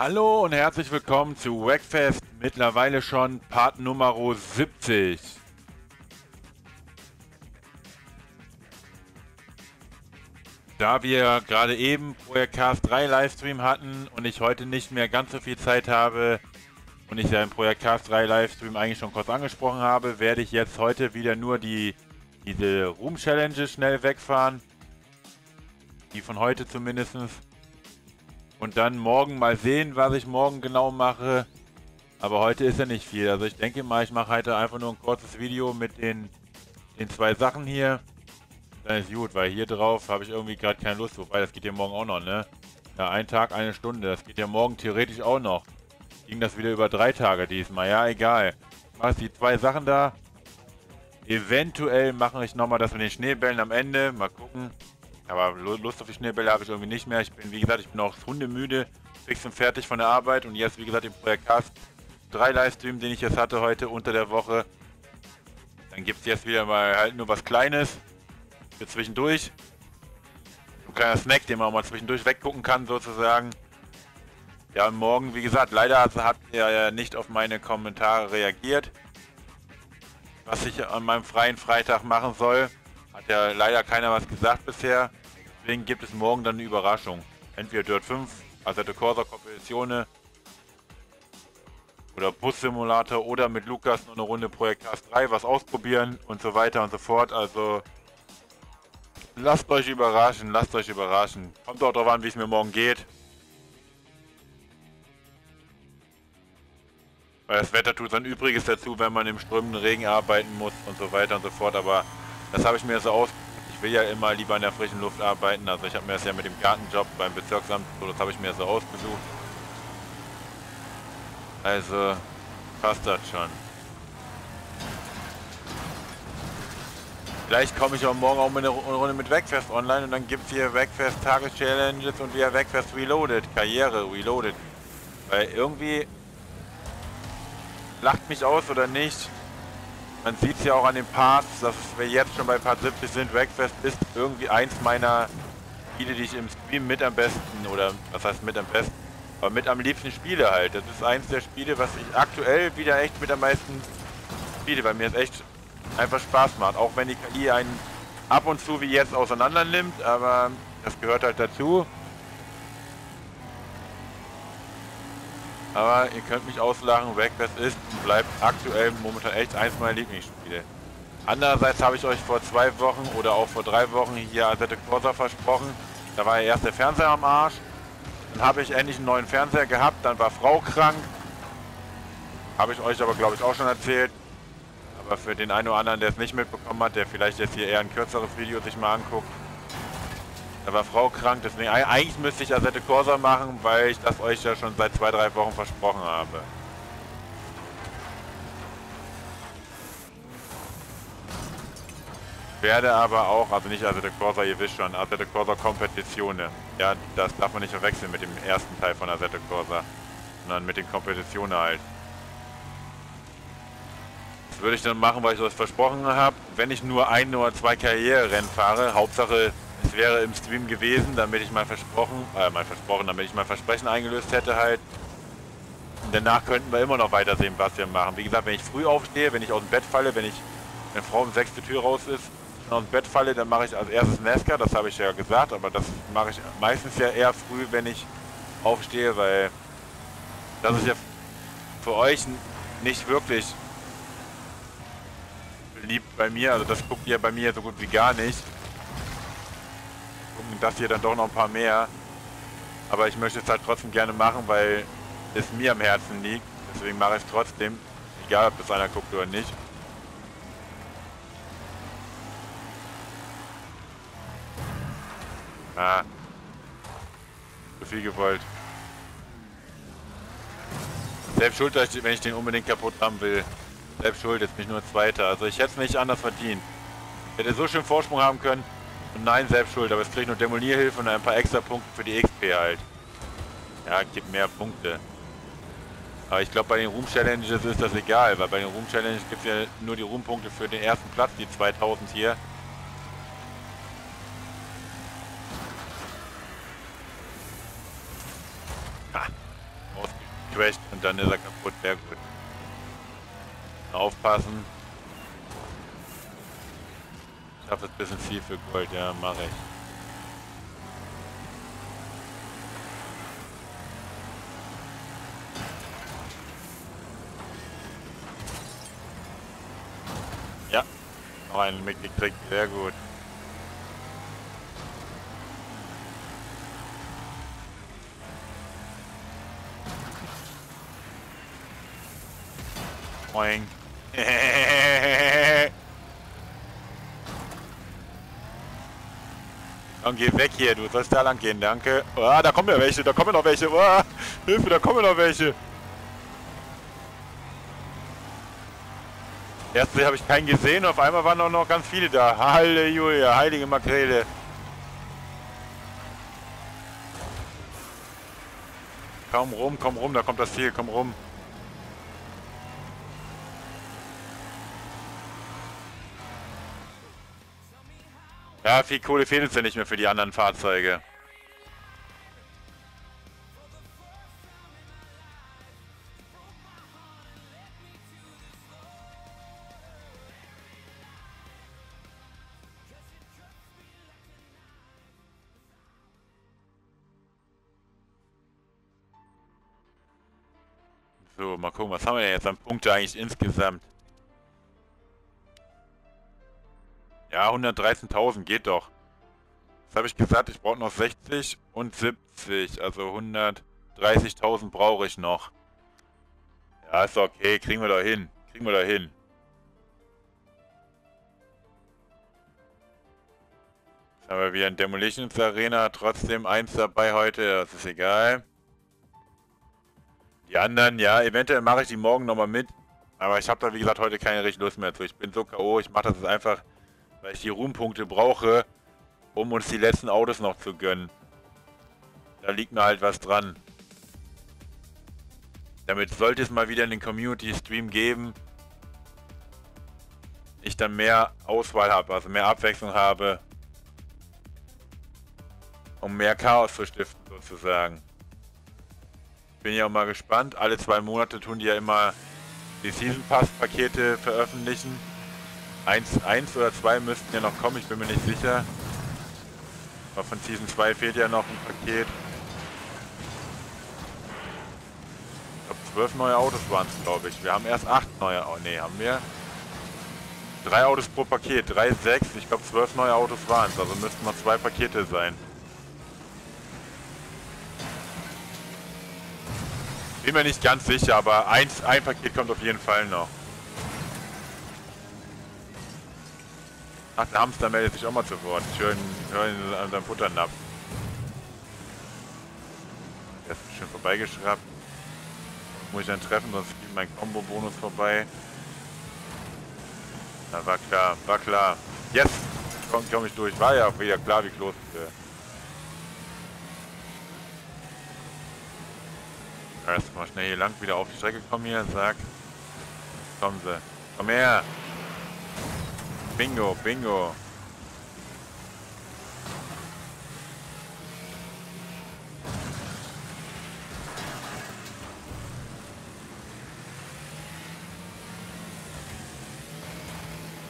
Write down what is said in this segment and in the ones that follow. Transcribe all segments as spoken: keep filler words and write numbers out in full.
Hallo und herzlich willkommen zu Wreckfest, mittlerweile schon Part Nummer siebzig. Da wir gerade eben Project Cars drei Livestream hatten und ich heute nicht mehr ganz so viel Zeit habe und ich ja im Project Cars drei Livestream eigentlich schon kurz angesprochen habe, werde ich jetzt heute wieder nur die diese Room Challenge schnell wegfahren, die von heute zumindest. Und dann morgen mal sehen, was ich morgen genau mache. Aber heute ist ja nicht viel. Also ich denke mal, ich mache heute einfach nur ein kurzes Video mit den, den zwei Sachen hier. Dann ist gut, weil hier drauf habe ich irgendwie gerade keine Lust. Wobei, das geht ja morgen auch noch, ne? Ja, ein Tag, eine Stunde. Das geht ja morgen theoretisch auch noch. Ging das wieder über drei Tage diesmal. Ja, egal. Ich mache die zwei Sachen da. Eventuell mache ich nochmal das mit den Schneebällen am Ende. Mal gucken. Aber Lust auf die Schneebälle habe ich irgendwie nicht mehr. Ich bin, wie gesagt, ich bin auch hundemüde, fix und fertig von der Arbeit. Und jetzt, wie gesagt, im Project Cars drei Livestream, den ich jetzt hatte heute unter der Woche. Dann gibt es jetzt wieder mal halt nur was Kleines für zwischendurch. Ein kleiner Snack, den man auch mal zwischendurch weggucken kann, sozusagen. Ja, morgen, wie gesagt, leider habt ihr ja nicht auf meine Kommentare reagiert. Was ich an meinem freien Freitag machen soll. Hat ja leider keiner was gesagt bisher, deswegen gibt es morgen dann eine Überraschung. Entweder DIRT fünf, Assetto Corsa Competizione oder Bus Simulator oder mit Lukas noch eine Runde Project Cars drei, was ausprobieren und so weiter und so fort. Also lasst euch überraschen, lasst euch überraschen. Kommt auch darauf an, wie es mir morgen geht. Weil das Wetter tut sein Übriges dazu, wenn man im strömenden Regen arbeiten muss und so weiter und so fort, aber das habe ich mir so ausgedacht. Ich will ja immer lieber in der frischen Luft arbeiten. Also ich habe mir das ja mit dem Gartenjob beim Bezirksamt, so, das habe ich mir so ausgesucht. Also passt das schon. Vielleicht komme ich auch morgen auch mit einer Runde mit Wreckfest online und dann gibt es hier Wreckfest Tageschallenges und wieder Wreckfest Reloaded. Karriere Reloaded. Weil irgendwie lacht mich aus oder nicht. Man sieht es ja auch an den Parts, dass wir jetzt schon bei Part siebzig sind. Wreckfest ist irgendwie eins meiner Spiele, die ich im Stream mit am besten, oder was heißt mit am besten, aber mit am liebsten spiele halt. Das ist eins der Spiele, was ich aktuell wieder echt mit am meisten spiele, weil mir es echt einfach Spaß macht. Auch wenn die K I einen ab und zu wie jetzt auseinander nimmt, aber das gehört halt dazu. Aber ihr könnt mich auslachen, Wreckfest ist und bleibt aktuell momentan echt eins meiner Lieblingsspiele. Andererseits habe ich euch vor zwei Wochen oder auch vor drei Wochen hier Assetto Corsa versprochen. Da war ja erst der Fernseher am Arsch. Dann habe ich endlich einen neuen Fernseher gehabt, dann war Frau krank. Habe ich euch aber, glaube ich, auch schon erzählt. Aber für den einen oder anderen, der es nicht mitbekommen hat, der vielleicht jetzt hier eher ein kürzeres Video sich mal anguckt. Da war Frau krank, deswegen eigentlich müsste ich Assetto Corsa machen, weil ich das euch ja schon seit zwei, drei Wochen versprochen habe. Werde aber auch, also nicht Assetto Corsa, ihr wisst schon, Assetto Corsa Competizione. Ja, das darf man nicht verwechseln mit dem ersten Teil von Assetto Corsa, sondern mit den Competitionen halt. Das würde ich dann machen, weil ich das versprochen habe, wenn ich nur ein oder zwei Karriererennen fahre, Hauptsache es wäre im Stream gewesen, damit ich mein Versprochen, äh, mein Versprochen, damit ich mein Versprechen eingelöst hätte halt. Und danach könnten wir immer noch weitersehen, was wir machen. Wie gesagt, wenn ich früh aufstehe, wenn ich aus dem Bett falle, wenn ich, wenn Frau um sechs die Tür raus ist, und aus dem Bett falle, dann mache ich als erstes Nesca, das habe ich ja gesagt, aber das mache ich meistens ja eher früh, wenn ich aufstehe, weil das ist ja für euch nicht wirklich beliebt bei mir, also das guckt ihr bei mir so gut wie gar nicht. Das hier dann doch noch ein paar mehr, aber ich möchte es halt trotzdem gerne machen, weil es mir am Herzen liegt, deswegen mache ich es trotzdem, egal ob das einer guckt oder nicht. Ah, so viel gewollt. Selbst schuld, wenn ich den unbedingt kaputt haben will. Selbst schuld, jetzt nicht nur Zweiter, also ich hätte es nicht anders verdient. Ich hätte so schön Vorsprung haben können. Und nein, selbst schuld, aber es kriegt nur Demolierhilfe und ein paar extra Punkte für die X P halt. Ja, gibt mehr Punkte. Aber ich glaube, bei den Room Challenges ist das egal, weil bei den Room Challenges gibt es ja nur die Roompunkte für den ersten Platz, die zweitausend hier. Ha. crasht und dann ist er kaputt, sehr gut. Aufpassen. Ich habe jetzt ein bisschen viel für Gold, ja, mache ich. Ja, noch einen mitgekriegt, sehr gut. Moin. Komm, geh weg hier, du sollst da lang gehen, danke. Oh, da kommen ja welche, da kommen noch welche. Oh, Hilfe, da kommen noch welche. Erstens habe ich keinen gesehen, auf einmal waren auch noch ganz viele da. Halleluja, heilige Makrele. Komm rum, komm rum, da kommt das Ziel, komm rum. Ja, viel Kohle fehlt uns ja nicht mehr für die anderen Fahrzeuge. So, mal gucken, was haben wir denn jetzt an Punkte eigentlich insgesamt? Ja, hundertdreizehntausend geht doch. Das habe ich gesagt, ich brauche noch sechzig und siebzig, also hundertdreißigtausend brauche ich noch. Ja, ist okay, kriegen wir da hin, kriegen wir da hin. Jetzt haben wir wieder in Demolitions Arena, trotzdem eins dabei heute, das ist egal. Die anderen, ja, eventuell mache ich die morgen nochmal mit, aber ich habe da wie gesagt heute keine richtige Lust mehr zu. Ich bin so K O, ich mache das jetzt einfach... weil ich die Ruhmpunkte brauche, um uns die letzten Autos noch zu gönnen. Da liegt mir halt was dran. Damit sollte es mal wieder einen Community-Stream geben, ich dann mehr Auswahl habe, also mehr Abwechslung habe, um mehr Chaos zu stiften sozusagen. Bin ja auch mal gespannt, alle zwei Monate tun die ja immer die Season Pass-Pakete veröffentlichen. eins oder zwei müssten ja noch kommen, ich bin mir nicht sicher. Aber von Season zwei fehlt ja noch ein Paket. Ich glaube, zwölf neue Autos waren es, glaube ich. Wir haben erst acht neue Autos. Ne, haben wir? Drei Autos pro Paket, drei, sechs. Ich glaube, zwölf neue Autos waren es. Also müssten noch zwei Pakete sein. Bin mir nicht ganz sicher, aber eins, ein Paket kommt auf jeden Fall noch. Ach, der Hamster meldet sich auch mal zu Wort. Ich höre ihn, hör ihn an seinem Futternapf. Der ist schön vorbeigeschraubt. Muss ich dann treffen, sonst geht mein Combo-Bonus vorbei. Na, war klar, war klar. Yes! Komm, komm ich durch. War ja auch wieder klar, wie Klose. Erstmal schnell hier lang wieder auf die Strecke kommen hier. Sag. Kommen sie. Komm her! Bingo, bingo.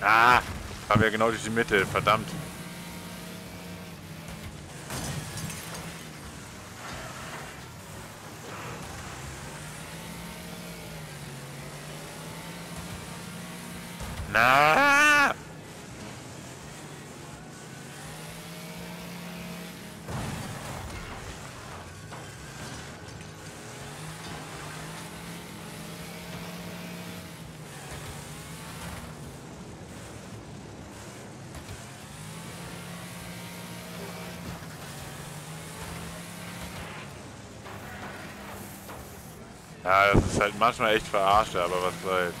Ah, haben wir genau durch die Mitte, verdammt. Na. Ja, das ist halt manchmal echt verarscht, aber was soll's.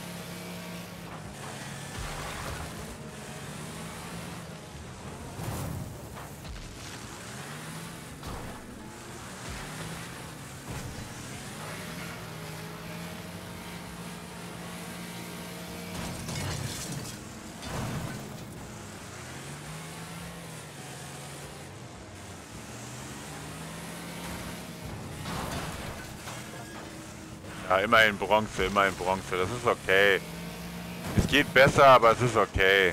Ja, immerhin Bronze, immerhin Bronze. Das ist okay. Es geht besser, aber es ist okay.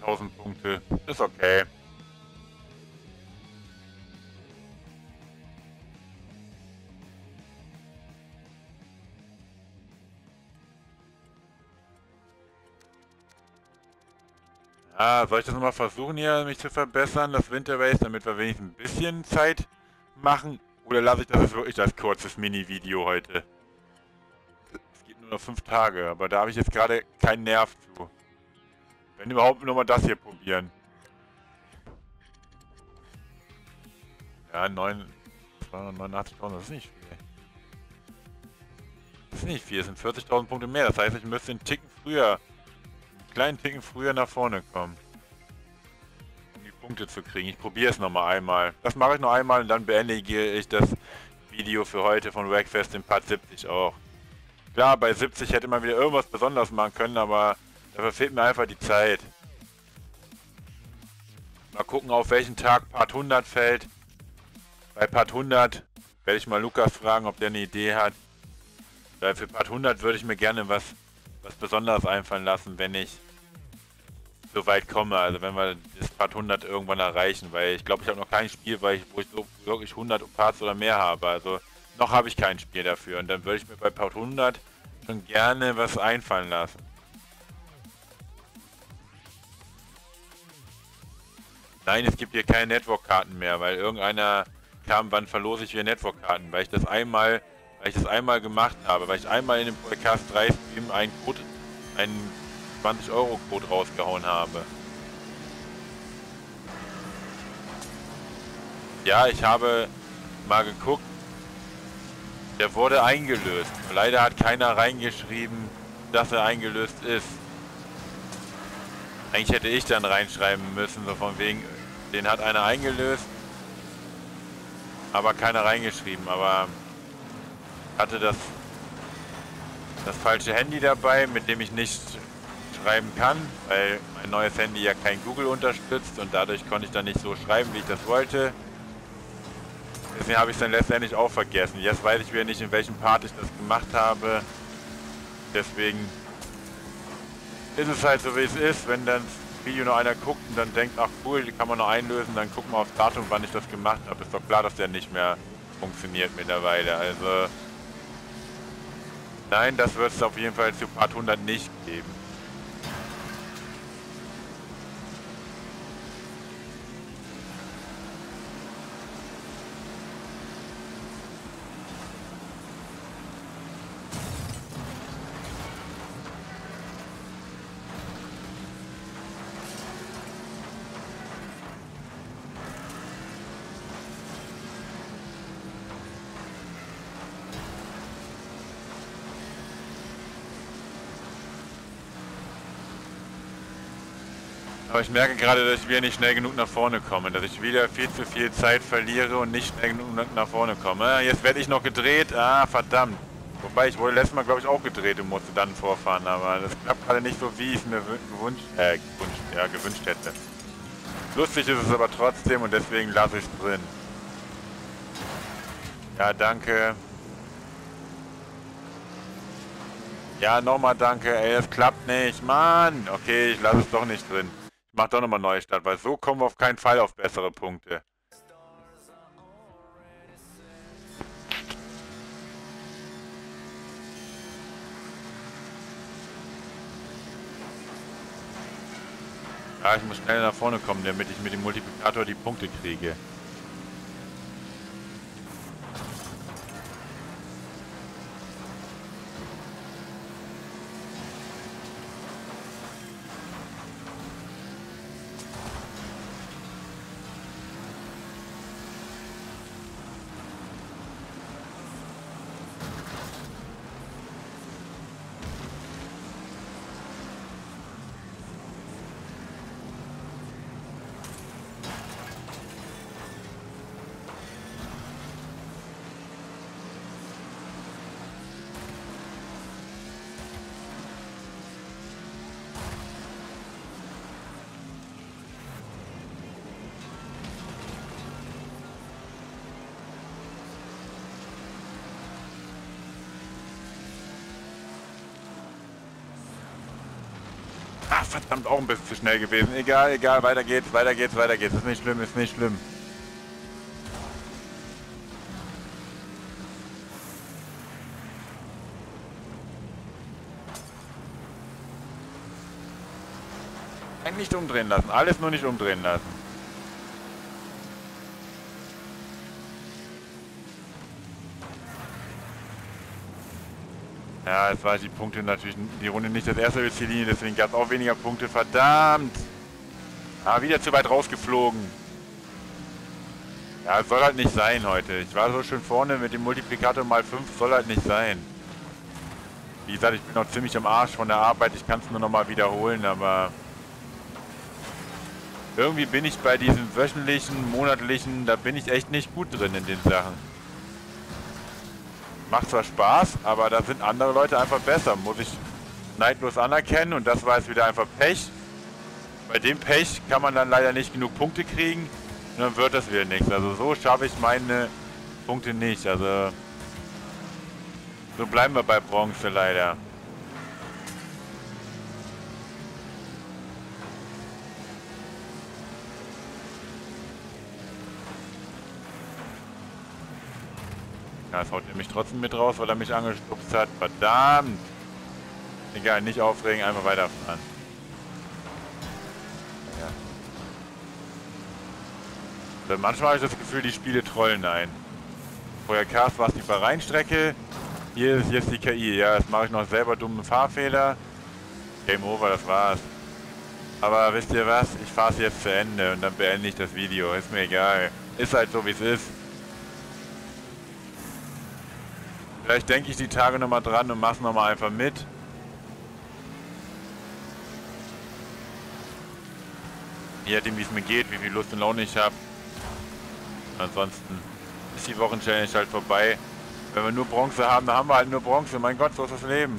tausend Punkte, ist okay. Ah, soll ich das nochmal versuchen, hier mich zu verbessern, das Winter Race, damit wir wenigstens ein bisschen Zeit machen? Oder lasse ich das jetzt wirklich als kurzes Mini-Video heute? Es geht nur noch fünf Tage, aber da habe ich jetzt gerade keinen Nerv zu. Wenn überhaupt, nochmal das hier probieren. Ja, neunundneunzigtausend, das ist nicht viel. Das ist nicht viel, es sind vierzigtausend Punkte mehr. Das heißt, ich müsste einen Ticken früher, einen kleinen Ticken früher nach vorne kommen. Um die Punkte zu kriegen. Ich probiere es nochmal einmal. Das mache ich noch einmal und dann beende ich das Video für heute von Wreckfest in Part siebzig auch. Klar, bei siebzig hätte man wieder irgendwas Besonderes machen können, aber... dafür fehlt mir einfach die Zeit. Mal gucken, auf welchen Tag Part hundert fällt. Bei Part hundert werde ich mal Lukas fragen, ob der eine Idee hat. Weil für Part hundert würde ich mir gerne was, was Besonderes einfallen lassen, wenn ich so weit komme. Also wenn wir das Part hundert irgendwann erreichen. Weil ich glaube, ich habe noch kein Spiel, weil ich, wo ich so wirklich hundert Parts oder mehr habe. Also noch habe ich kein Spiel dafür. Und dann würde ich mir bei Part hundert schon gerne was einfallen lassen. Nein, es gibt hier keine Network-Karten mehr, weil irgendeiner kam, wann verlose ich hier Network-Karten, weil ich das einmal, weil ich das einmal gemacht habe, weil ich einmal in dem Project Cars drei Stream einen Code, einen zwanzig Euro Code rausgehauen habe. Ja, ich habe mal geguckt, der wurde eingelöst. Leider hat keiner reingeschrieben, dass er eingelöst ist. Eigentlich hätte ich dann reinschreiben müssen, so von wegen, den hat einer eingelöst, aber keiner reingeschrieben, aber hatte das, das falsche Handy dabei, mit dem ich nicht schreiben kann, weil mein neues Handy ja kein Google unterstützt und dadurch konnte ich dann nicht so schreiben, wie ich das wollte. Deswegen habe ich es dann letztendlich auch vergessen. Jetzt weiß ich wieder nicht, in welchem Part ich das gemacht habe, deswegen... ist es halt so, wie es ist. Wenn dann das Video noch einer guckt und dann denkt, ach cool, die kann man noch einlösen, dann gucken wir aufs Datum, wann ich das gemacht habe. Ist doch klar, dass der nicht mehr funktioniert mittlerweile. Also nein, das wird es auf jeden Fall zu Part hundert nicht geben. Aber ich merke gerade, dass ich wieder nicht schnell genug nach vorne komme, dass ich wieder viel zu viel Zeit verliere und nicht schnell genug nach vorne komme. Jetzt werde ich noch gedreht, ah verdammt. Wobei, ich wurde letztes Mal glaube ich auch gedreht und musste dann vorfahren, aber das klappt gerade nicht so, wie ich es mir gewünscht, äh, gewünscht, ja, gewünscht hätte. Lustig ist es aber trotzdem und deswegen lasse ich es drin. Ja, danke. Ja, nochmal danke, ey, es klappt nicht, Mann. Okay, ich lasse es doch nicht drin. Mach doch nochmal neue Stadt, weil so kommen wir auf keinen Fall auf bessere Punkte. Ja, ich muss schnell nach vorne kommen, damit ich mit dem Multiplikator die Punkte kriege. Ach, verdammt, auch ein bisschen zu schnell gewesen. Egal, egal, weiter geht's, weiter geht's, weiter geht's. Ist nicht schlimm, ist nicht schlimm. Nicht umdrehen lassen, alles nur nicht umdrehen lassen. Ja, jetzt war die Punkte natürlich die Runde nicht das erste Ziellinie, deswegen gab es auch weniger Punkte. Verdammt! Ah, wieder zu weit rausgeflogen. Ja, soll halt nicht sein heute. Ich war so schön vorne mit dem Multiplikator mal fünf, soll halt nicht sein. Wie gesagt, ich bin noch ziemlich am Arsch von der Arbeit, ich kann es nur noch mal wiederholen, aber... Irgendwie bin ich bei diesen wöchentlichen, monatlichen, da bin ich echt nicht gut drin in den Sachen. Macht zwar Spaß, aber da sind andere Leute einfach besser. Muss ich neidlos anerkennen und das war jetzt wieder einfach Pech. Bei dem Pech kann man dann leider nicht genug Punkte kriegen und dann wird das wieder nichts. Also so schaffe ich meine Punkte nicht. Also so bleiben wir bei Bronze leider. Das haut nämlich trotzdem mit raus, weil er mich angestupst hat. Verdammt! Egal, nicht aufregen, einfach weiterfahren. Ja. Also manchmal habe ich das Gefühl, die Spiele trollen ein. Vorher Cars war es die Bahrain-Strecke, hier ist jetzt die K I. Ja, jetzt mache ich noch selber dummen Fahrfehler. Game over, das war's. Aber wisst ihr was? Ich fahre es jetzt zu Ende und dann beende ich das Video. Ist mir egal. Ist halt so, wie es ist. Vielleicht denke ich die Tage nochmal dran und mach's nochmal einfach mit. Je nachdem, wie es mir geht, wie viel Lust und Laune ich habe. Ansonsten ist die Wochenchallenge halt vorbei. Wenn wir nur Bronze haben, dann haben wir halt nur Bronze. Mein Gott, so ist das Leben.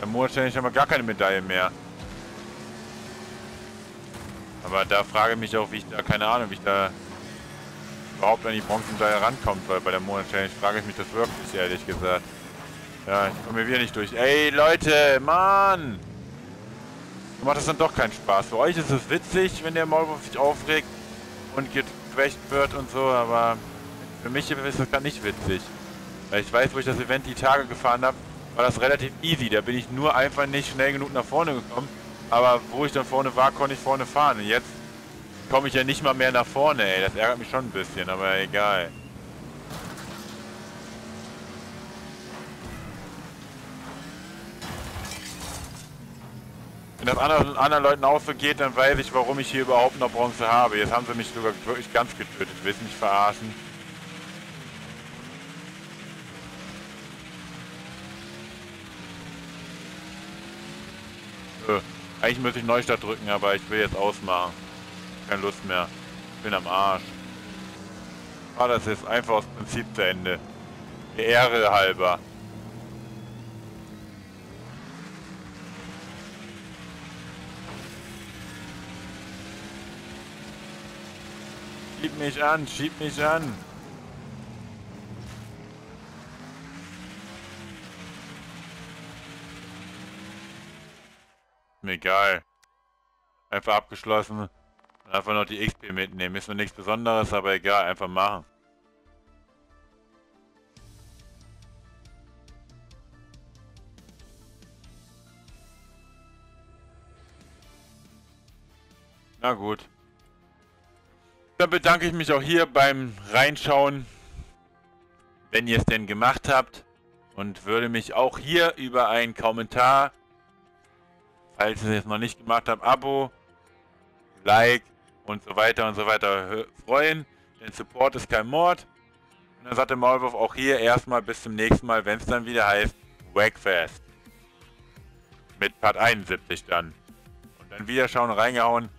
Bei Monatschallenge haben wir gar keine Medaille mehr. Aber da frage ich mich auch, wie ich da, keine Ahnung, wie ich da... überhaupt an die Bronzemedaille rankommt, weil bei der Monat-Challenge frage ich mich das wirklich, ehrlich gesagt. Ja, ich komme hier wieder nicht durch. Ey, Leute, Mann! So macht das dann doch keinen Spaß. Für euch ist es witzig, wenn der Maulwurf sich aufregt und gequächt wird und so, aber für mich ist das gar nicht witzig. Weil ich weiß, wo ich das Event die Tage gefahren habe, war das relativ easy. Da bin ich nur einfach nicht schnell genug nach vorne gekommen, aber wo ich dann vorne war, konnte ich vorne fahren. Und jetzt komme ich ja nicht mal mehr nach vorne, ey. Das ärgert mich schon ein bisschen, aber egal. Wenn das anderen, anderen Leuten auch so geht, dann weiß ich, warum ich hier überhaupt noch Bronze habe. Jetzt haben sie mich sogar wirklich ganz getötet. Willst mich verarschen? So. Eigentlich müsste ich Neustart drücken, aber ich will jetzt ausmachen. Keine Lust mehr. Bin am Arsch. Ah, das ist einfach aus Prinzip zu Ende. Der Ehre halber. Schieb mich an, schieb mich an. Mir egal. Einfach abgeschlossen. Einfach noch die X P mitnehmen. Ist noch nichts Besonderes, aber egal, einfach machen. Na gut. Dann bedanke ich mich auch hier beim Reinschauen, wenn ihr es denn gemacht habt. Und würde mich auch hier über einen Kommentar, falls ihr es noch nicht gemacht habt, Abo, Like, und so weiter und so weiter freuen, denn Support ist kein Mord. Und dann sagt der Maulwurf auch hier erstmal bis zum nächsten Mal, wenn es dann wieder heißt Wreckfest. Mit Part einundsiebzig dann. Und dann wieder schauen, reingehauen.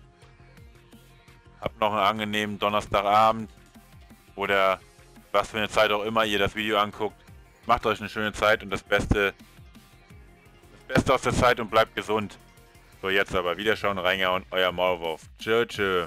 Habt noch einen angenehmen Donnerstagabend oder was für eine Zeit auch immer ihr das Video anguckt. Macht euch eine schöne Zeit und das Beste, das Beste aus der Zeit und bleibt gesund. So, jetzt aber wieder schauen, reingehauen, euer Maulwurf. Tschö, tschö.